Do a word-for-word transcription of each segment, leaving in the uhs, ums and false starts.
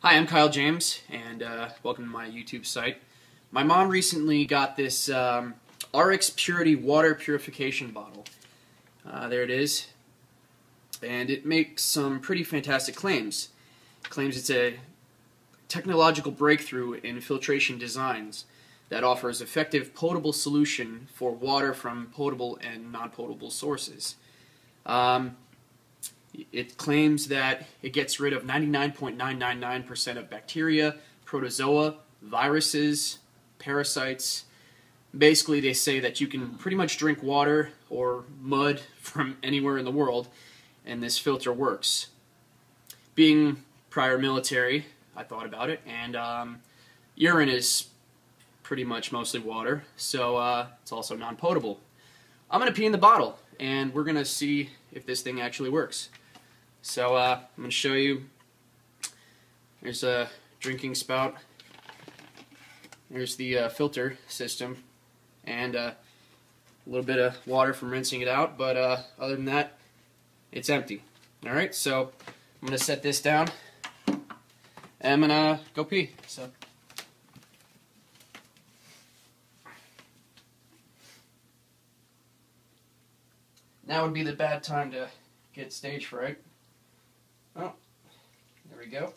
Hi, I'm Kyle James, and uh, welcome to my YouTube site. My mom recently got this um, ARIIX Puritii water purification bottle. Uh, there it is. And it makes some pretty fantastic claims. It claims it's a technological breakthrough in filtration designs that offers effective potable solution for water from potable and non-potable sources. Um, It claims that it gets rid of ninety-nine point nine nine nine percent of bacteria, protozoa, viruses, parasites. Basically, they say that you can pretty much drink water or mud from anywhere in the world, and this filter works. Being prior military, I thought about it, and um, urine is pretty much mostly water, so uh, it's also non-potable. I'm going to pee in the bottle, and we're going to see if this thing actually works. So uh, I'm going to show you. There's a drinking spout. There's the uh, filter system, and uh, a little bit of water from rinsing it out. But uh, other than that, it's empty. All right. So I'm going to set this down, and I'm going to go pee. So. Now would be the bad time to get stage fright. Oh, there we go.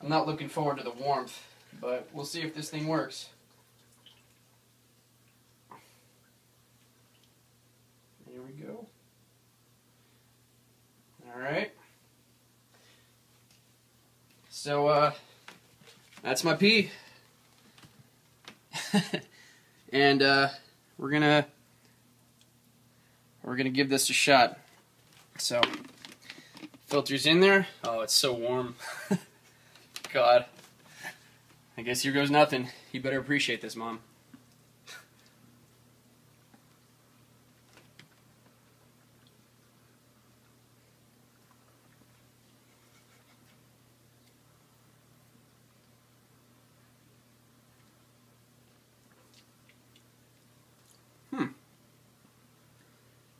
I'm not looking forward to the warmth, but we'll see if this thing works. There we go. Alright. So, uh, that's my pee. and uh, we're gonna we're gonna give this a shot. So filter's in there. Oh, it's so warm. God, I guess here goes nothing. You better appreciate this, Mom.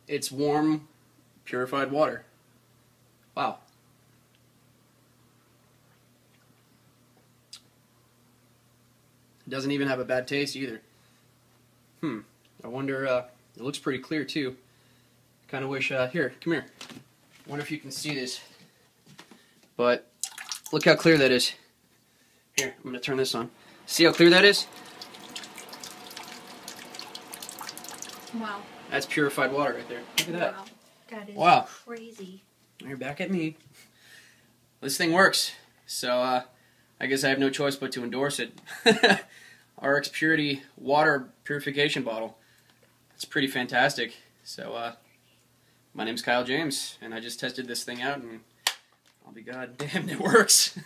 It's warm, purified water. Wow. It doesn't even have a bad taste either. Hmm. I wonder, uh, it looks pretty clear too. Kind of wish, uh, here, come here. I wonder if you can see this. But look how clear that is. Here, I'm going to turn this on. See how clear that is? Wow. That's purified water right there. Look at that. Wow. That is wow. Crazy. You're back at me. This thing works. So uh, I guess I have no choice but to endorse it. ARIIX Puritii water purification bottle. It's pretty fantastic. So uh, my name's Kyle James, and I just tested this thing out, and I'll be goddamn it works.